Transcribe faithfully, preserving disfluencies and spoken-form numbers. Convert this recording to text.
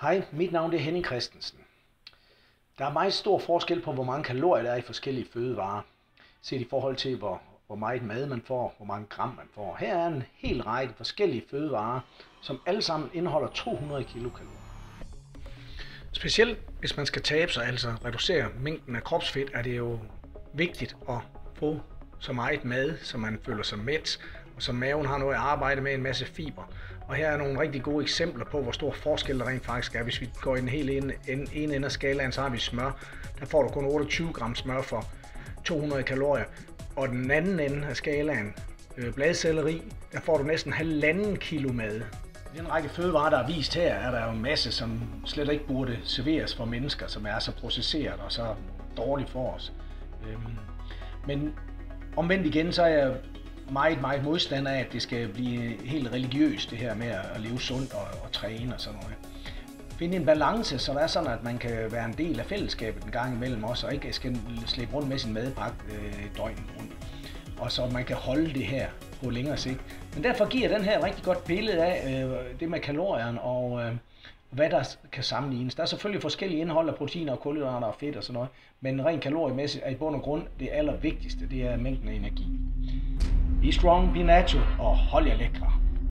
Hej, mit navn er Henning Kristensen. Der er meget stor forskel på, hvor mange kalorier der er i forskellige fødevarer, set i forhold til, hvor, hvor meget mad man får, hvor mange gram man får. Her er en hel række forskellige fødevarer, som alle sammen indeholder to hundrede kilokalorier. Specielt hvis man skal tabe sig, altså reducere mængden af kropsfedt, er det jo vigtigt at få så meget mad, så man føler sig mæt, og så maven har noget at arbejde med, en masse fiber. Og her er nogle rigtig gode eksempler på, hvor stor forskel der rent faktisk er. Hvis vi går i den hele ene, ene ende af skalaen, så har vi smør. Der får du kun otteogtyve gram smør for to hundrede kalorier. Og den anden ende af skalaen, øh, bladselleri, der får du næsten halvanden kilo mad. I den række fødevarer, der er vist her, er der jo en masse, som slet ikke burde serveres for mennesker, som er så processeret og så dårligt for os. Øhm, men omvendt igen, så er jeg meget, meget modstand af, at det skal blive helt religiøst, det her med at leve sundt og, og træne og sådan noget. Finde en balance, så det er sådan, at man kan være en del af fællesskabet en gang imellem også, og ikke skal slæbe rundt med sin madpakke øh, døgnet rundt. Og så man kan holde det her på længere sigt. Men derfor giver den her et rigtig godt billede af øh, det med kalorierne og øh, hvad der kan sammenlignes. Der er selvfølgelig forskellige indhold af proteiner og kulhydrater og fedt og sådan noget, men rent kaloriemæssigt er i bund og grund det allervigtigste, det er mængden af energi. Be strong, be natural og hold jer lækre.